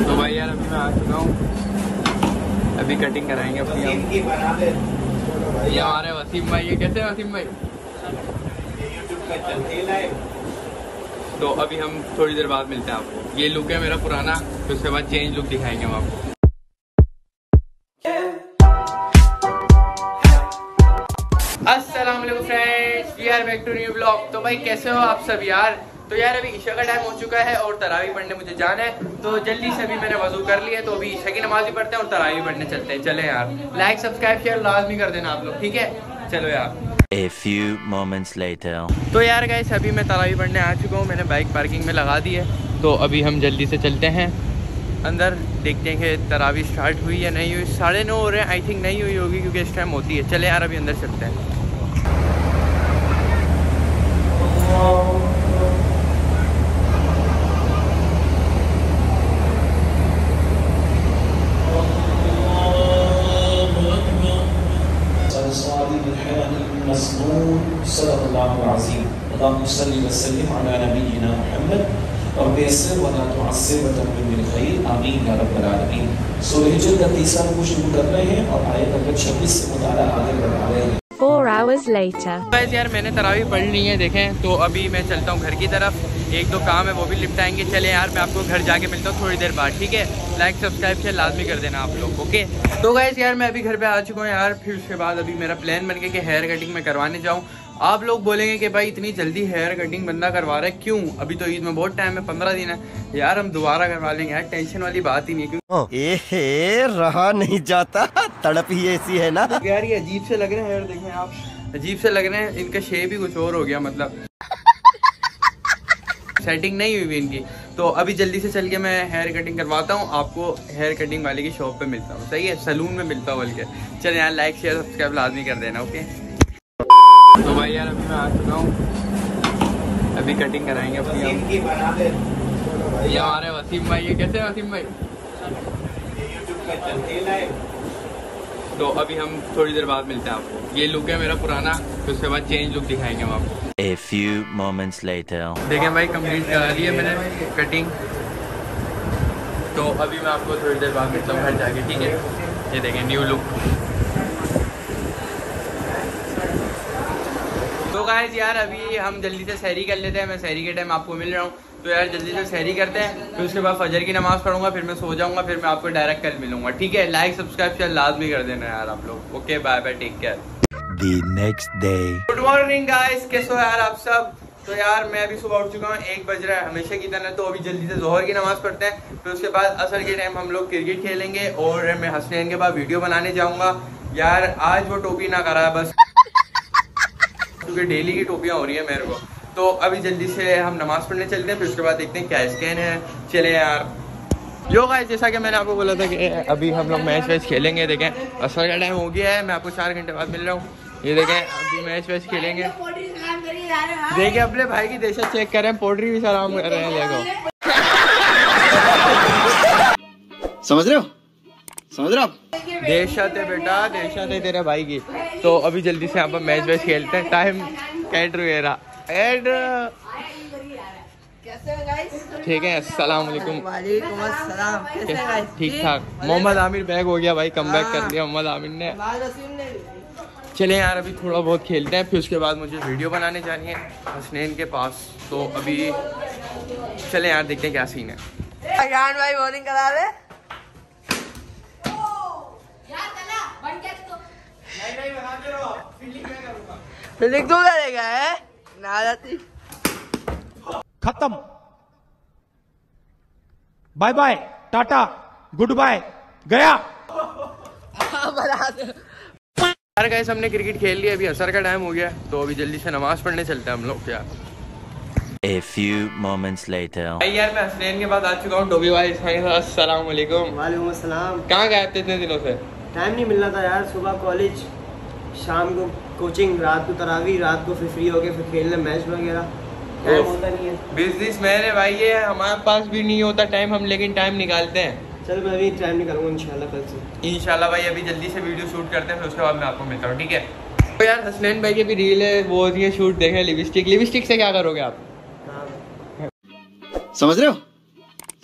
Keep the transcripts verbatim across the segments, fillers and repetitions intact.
तो भाई यार अभी मैं आ चुका हूँ, अभी कटिंग कराएंगे अपनी। ये हमारे वसीम भाई है, कैसे वसीम भाई? तो अभी हम थोड़ी देर बाद मिलते हैं आपको। ये लुक है मेरा पुराना, तो उसके बाद चेंज लुक दिखाएंगे हम आपको। अस्सलाम वालेकुम friends, we are back to new blog. तो भाई कैसे हो आप सब यार? तो यार अभी ईशा का टाइम हो चुका है और तरावी पढ़ने मुझे जाना है, तो जल्दी से अभी मैंने वजू कर लिया है, तो अभी ईशा की नमाज भी पढ़ते हैं और तरावी पढ़ने चलते हैं। चले यार, लाइक सब्सक्राइब शेयर लाजमी कर देना आप लोग, ठीक है? चलो यार। A few moments later. तो यार गाइस अभी मैं तरावी पढ़ने आ चुका हूँ, मैंने बाइक पार्किंग में लगा दी है, तो अभी हम जल्दी से चलते हैं अंदर, देखते हैं कि तरावी स्टार्ट हुई या नहीं हुई। साढ़े नौ हो रहे हैं, आई थिंक नहीं हुई होगी क्योंकि इस टाइम होती है। चले यार अभी अंदर चलते हैं। बस यार मैंने तरावी पढ़ ली है देखें, तो अभी मैं चलता हूँ घर की तरफ, एक दो काम है वो भी निपटाएंगे। चले यार मैं आपको घर जाके मिलता हूँ थोड़ी देर बाद, ठीक है? लाइक सब्सक्राइब शेयर लाजमी कर देना आप लोग, ओके? तो गाइस यार मैं अभी घर पे आ चुका हूँ यार, फिर उसके बाद अभी मेरा प्लान बन गया कि हेयर कटिंग में करवाने जाऊँ। आप लोग बोलेंगे कि भाई इतनी जल्दी हेयर कटिंग बंदा करवा रहा है क्यों? अभी तो ईद में बहुत टाइम है, पंद्रह दिन है यार, हम दोबारा करवा लेंगे यार, टेंशन वाली बात ही नहीं क्योंकि ए हे रहा नहीं जाता, तड़प ही ऐसी है ना यार। ये अजीब से लग रहे हैं हेयर, देखें आप अजीब से लग रहे हैं, इनका शेप ही कुछ और हो गया, मतलब सेटिंग नहीं हुई इनकी। तो अभी जल्दी से चल के मैं हेयर कटिंग करवाता हूँ, आपको हेयर कटिंग वाले की शॉप पे मिलता हूँ, सही है? सलून में मिलता हूँ बल्कि। चल यार लाइक शेयर सब्सक्राइब लाजमी कर देना, ओके? तो भाई यार अभी मैं आ चुका हूँ, अभी कटिंग कराएंगे अपनी। ये हमारे वसीम भाई है, कैसे वसीम भाई? तो अभी हम थोड़ी देर बाद मिलते हैं आपको। ये लुक है मेरा पुराना, तो उसके बाद चेंज लुक दिखाएंगे हम आपको। A few moments later. देखें भाई कंप्लीट करा ली है मैंने कटिंग, तो अभी मैं आपको थोड़ी देर बाद मिलता हूँ घर जाके, ठीक है? ये देखें न्यू लुक। तो गाइस यार अभी हम जल्दी से सहरी कर लेते हैं, मैं सहरी के टाइम आपको मिल रहा हूँ। तो यार जल्दी से सहरी करते हैं, फिर उसके बाद फजर की नमाज़ पढ़ूंगा, फिर मैं सो जाऊंगा, फिर मैं आपको डायरेक्ट कल मिलूंगा, ठीक है? लाइक सब्सक्राइब शेयर लाजमी कर देना यार आप लोग, okay? Bye bye, take care. The next day. Good morning guys, कैसे हो यार आप सब? तो यार मैं अभी सुबह उठ चुका हूँ, एक बज रहा है हमेशा की तरह, तो अभी जल्दी से जोहर की नमाज़ पढ़ते हैं, फिर उसके बाद असर के टाइम हम लोग क्रिकेट खेलेंगे और मैं हसनैन के बाद वीडियो बनाने जाऊँगा। यार आज वो टोपी ना करा बस, क्योंकि डेली की टोपियाँ हो रही है मेरे को। तो अभी जल्दी से हम नमाज पढ़ने चलते हैं, फिर उसके बाद देखते हैं क्या स्कैन है। चले यार। यो गाइस जैसा कि मैंने आपको बोला था कि अभी हम लोग मैच वैच खेलेंगे, देखें असर का टाइम हो गया है, मैं आपको चार घंटे बाद मिल रहा हूँ। ये देखें अभी मैच वैच खेलेंगे, देखें अपने भाई की दशा चेक करें, पोल्ट्री भी सलाम कर रहे हैं, देखो समझ रहे हो, समझ रहे हो? देशा थे बेटा, देशा थे तेरे भाई की। तो अभी जल्दी से आप मैच वैच खेलते हैं। टाइम कैट वगैरह एड ठीक है। अस्सलाम वालेकुम। वालेकुम अस्सलाम। कैसे हैं गाइस? ठीक ठाक। मोहम्मद आमिर बैक हो गया भाई, कमबैक कर दिया मोहम्मद आमिर ने। चले यार अभी थोड़ा बहुत खेलते हैं, फिर उसके बाद मुझे वीडियो बनाने जानी है हसनैन के पास, तो अभी चले यार देखते हैं क्या सीन है। अजान भाई बॉलिंग करा रहे। फील्डिंग तू करेगा है ना? जाती खत्म, bye bye tata good bye गया। यार गाइस हमने क्रिकेट खेल लिया, अभी असर का टाइम हो गया, तो अभी जल्दी से नमाज पढ़ने चलते हैं हम लोग। क्या A few moments later. यार मैं हसनैन के बाद आ चुका हूँ। डोबी भाई अस्सलाम वालेकुम। वालेकुम अस्सलाम। कहाँ गए थे इतने दिनों से? टाइम नहीं मिल रहा था यार, सुबह कॉलेज, शाम को कोचिंग, रात को तरावी, रात को फिर फ्री होके फिर खेलना मैच वगैरह, टाइम होता नहीं है। बिजनेस मैन है भाई ये, हमारे पास भी नहीं होता टाइम, हम लेकिन टाइम निकालते हैं। चल मैं अभी टाइम निकालूंगा इंशाल्लाह कल से। इंशाल्लाह भाई अभी जल्दी से वीडियो शूट करते हैं, फिर उसके बाद मैं आपको मिलता हूँ, ठीक है? तो यार हसनैन भाई की भी रील है वो होती है शूट, देखें लिपस्टिक, लिपस्टिक से क्या करोगे आप? समझ रहे हो,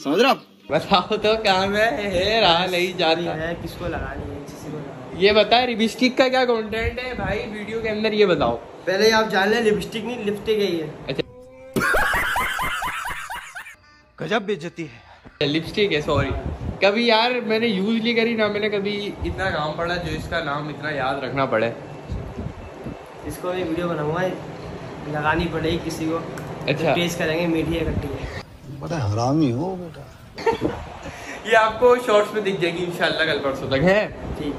समझ रहे हो? बताओ तो काम है, है रहा नहीं जानी है किसको लगानी है किसी को लगानी। ये बताए लिपस्टिक का क्या कंटेंट है भाई वीडियो के अंदर, ये बताओ पहले आप जान लें। लिपस्टिक नहीं लिपस्टिक है ये। अच्छा गजब बेइज्जती है। लिपस्टिक है सॉरी। कभी यार मैंने यूज नहीं करी ना, मैंने कभी इतना नाम पड़ा जो इसका नाम इतना याद रखना पड़े। इसको भी वीडियो बनाऊंगा, लगानी पड़ेगी किसी को। अच्छा पेश करेंगे मीडिया इकट्ठी। बड़ा हरामी हो बेटा। ये आपको शॉर्ट्स में दिख जाएगी इंशाल्लाह कल परसों तक है ठीक।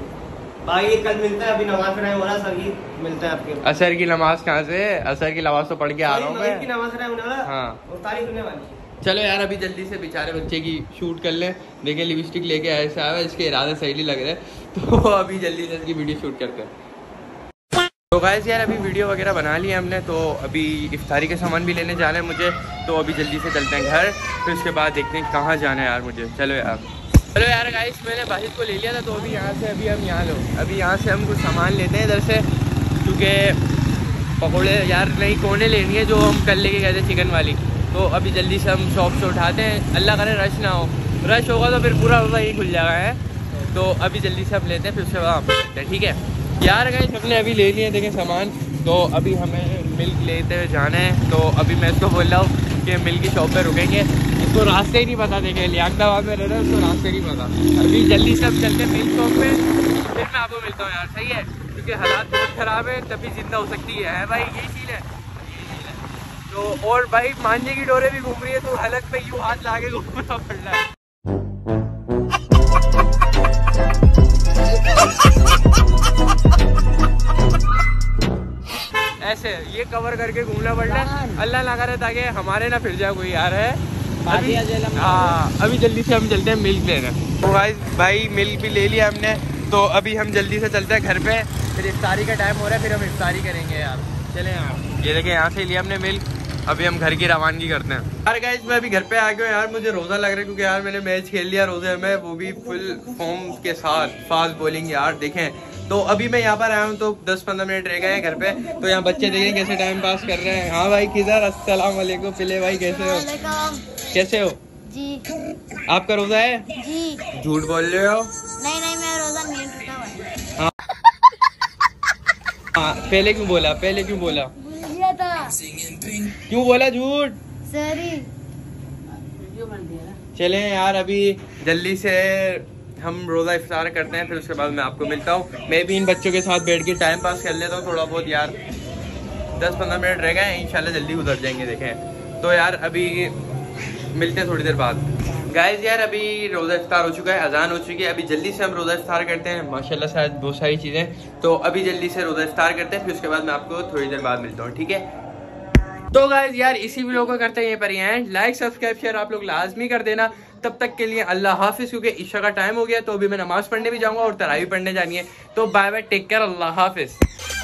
बाकी कल मिलता है, अभी नमाज पढ़ाई हो रहा है सर की, मिलता है आपके। असर की नमाज कहाँ से? असर की नमाज तो पढ़ के आ रहा हूँ मैं। की नमाज पढ़ाई होने वाला हां और तारीख होने वाली है। चलो यार अभी जल्दी से बेचारे बच्चे की शूट कर लें। देखिए लिपस्टिक लेके ऐसे आया, इसके इरादे सही नहीं लग रहे, तो अभी जल्दी से इसकी वीडियो शूट करते हैं। तो गाइस यार अभी वीडियो वगैरह बना ली हमने, तो अभी इफ्तारी के सामान भी लेने जाना है मुझे, तो अभी जल्दी से चलते हैं घर, फिर उसके बाद देखते हैं कहाँ जाना है यार मुझे। चलो यार चलो यार गाइस मैंने बाहिद को ले लिया था, तो अभी यहाँ से अभी हम यहाँ लोग अभी यहाँ से हम कुछ सामान लेते हैं इधर से, क्योंकि पकौड़े यार नहीं कोने लेनी है जो हम कल लेके गए थे चिकन वाली। तो अभी जल्दी से हम शॉप से उठाते हैं, अल्लाह करे रश ना हो, रश होगा तो फिर पूरा रोज़ा ही खुल जाएगा है। तो अभी जल्दी से हम लेते हैं, फिर उसके बाद लेते हैं ठीक है। यार गाइस हमने अभी ले लिए देखें सामान, तो अभी हमें मिल्क लेते हुए जाना है, तो अभी मैं इसको बोल रहा हूँ कि मिल्क की शॉप पे रुकेंगे, इसको रास्ते ही नहीं पता देखे, लियाकताबाद में रह रहे हैं उसको रास्ते नहीं पता। अभी जल्दी से हम चलते हैं मिल्क शॉप पर, फिर मैं आपको मिलता हूँ यार सही है, क्योंकि हालात बहुत ख़राब है तभी जिंदा हो सकती है भाई, यही चीज़ है। तो और भाई मांझे की डोरे भी घूम रही है, तो हलक पे यूँ हाथ लाके घूमना पड़ रहा है। ऐसे ये कवर करके घूमना पड़ रहा है, अल्लाह ना करे ताकि हमारे ना फिर जाए कोई यार है। अभी हाँ अभी जल्दी से हम चलते हैं मिल्क लेने। तो भाई भाई मिल्क भी ले लिया हमने, तो अभी हम जल्दी से चलते हैं घर पे, फिर इफ्तारी का टाइम हो रहा है, फिर हम इफ्तारी करेंगे यार। चले यार ये देखें यहाँ से लिया हमने मिल्क, अभी हम घर की रवानगी करते हैं। यार गाइस मैं अभी घर पे आ गया यार, मुझे रोज़ा लग रहा है क्योंकि यार मैंने मैच खेल लिया रोज़े में, वो भी फुल फॉर्म के साथ फास्ट बॉलिंग यार देखें। तो अभी मैं यहाँ पर आया हूँ, तो दस पंद्रह मिनट रह गए हैं घर पे, तो यहाँ बच्चे देखें कैसे टाइम पास कर रहे हैं। हाँ भाई किधर अस्सलाम वालेकुम पिले भाई, कैसे हो? कैसे हो जी? आपका रोज़ा है जी? झूठ बोल रहे हो। नहीं नहीं मैं रोज़ा नहीं टूटा हुआ। हाँ पहले क्यों बोला? पहले क्यों बोला? क्यों बोला झूठ? चले यार अभी जल्दी से हम रोज़ा इफ्तार करते हैं, फिर उसके बाद मैं आपको मिलता हूँ। मैं भी इन बच्चों के साथ बैठ के टाइम पास कर लेता हूँ थोड़ा बहुत यार, दस पंद्रह मिनट रह गए इंशाल्लाह जल्दी उतर जाएंगे देखें। तो यार अभी मिलते हैं थोड़ी देर बाद। गाइस यार अभी रोज़ा इफ्तार हो चुका है, अजान हो चुकी है, अभी जल्दी से हम रोज़ा इफ्तार करते हैं माशाल्लाह शायद बहुत सारी चीज़ें। तो अभी जल्दी से रोज़ा इफ्तार करते हैं, फिर उसके बाद मैं आपको थोड़ी देर बाद मिलता हूँ ठीक है। तो गाइस यार इसी वीडियो को करते हैं यहीं पर ही एंड, लाइक सब्सक्राइब शेयर आप लोग लाजमी कर देना। तब तक के लिए अल्लाह हाफिज़, क्योंकि ईशा का टाइम हो गया, तो अभी मैं नमाज़ पढ़ने भी जाऊँगा और तरावी पढ़ने जानी है। तो बाय बाय, टेक केयर, अल्लाह हाफिज़।